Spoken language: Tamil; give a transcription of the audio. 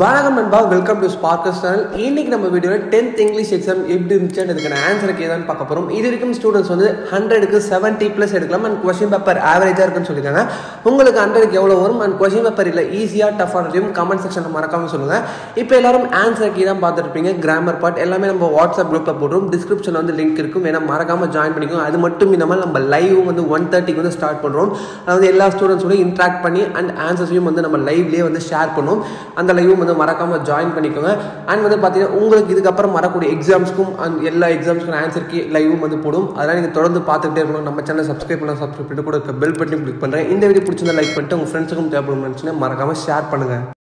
வணக்கம் நண்பா, வெல்கம் டு ஸ்பார்க்கல் சேனல். இன்னைக்கு நம்ம வீடியோவில் 10th இங்கிலீஷ் எக்ஸாம் எப்படி இருந்துச்சு, அதுக்கான ஆன்சர் கேதான்னு பார்க்க போகிறோம். இது வரைக்கும் ஸ்டூடெண்ட்ஸ் வந்து 100க்கு 70+ எடுக்கலாம் அண்ட் கொஸ்டின் பேப்பர் ஆவரேஜாக இருக்குன்னு சொல்லியிருக்காங்க. உங்களுக்கு 100க்கு எவ்வளோ வரும் அண்ட் கொஸ்டின் பேப்பர் இல்லை ஈஸியாக டஃபாக இருக்கும், கமெண்ட் செக்ஷனில் மறக்காமல் சொல்லுங்கள். இப்போ எல்லாரும் ஆன்சர் கீ தான் பார்த்துருப்பீங்க. கிராமர் பார்ட் எல்லாமே நம்ம வாட்ஸ்அப் குரூப்பில் போடுறோம், டிஸ்கிரிப்ஷனில் வந்து லிங்க் இருக்கும், ஏன்னா மறக்காமல் ஜாயின் பண்ணிக்கோங்க. அது மட்டும் இல்லாமல் நம்ம லைவ் வந்து 1:30க்கு வந்து ஸ்டார்ட் பண்ணுறோம். அதாவது எல்லா ஸ்டூடெண்ட்ஸோட இன்ட்ராக்ட் பண்ணி அண்ட் ஆன்சர்ஸையும் வந்து நம்ம லைவ்லேயே வந்து ஷேர் பண்ணுவோம். அந்த லைவ் வந்து மறக்காம ஜாயின் பண்ணிக்கோங்க. அண்ட் வந்து பார்த்தீங்கன்னா உங்களுக்கு இதுக்கப்புறம் வரக்கூடிய எக்ஸாம்ஸ்க்கும் அண்ட் எல்லா எக்ஸாம்ஸ்க்கும் ஆன்சருக்கு லைவும் வந்து போடும். அதனால் நீங்கள் தொடர்ந்து பார்த்துட்டே இருக்கணும். நம்ம சேனல் சப்ஸ்கிரைப் பண்ணிட்டு கூட பெல் பட்டனையும் கிளிக் பண்ணுறேன். இந்த வீடியோ பிடிச்சிருந்தா லைக் பண்ணிட்டு உங்கள் ஃப்ரெண்ட்ஸுக்கும் தேவைப்படும்னு நினச்சிங்கன்னா மறக்காம ஷேர் பண்ணுங்கள்.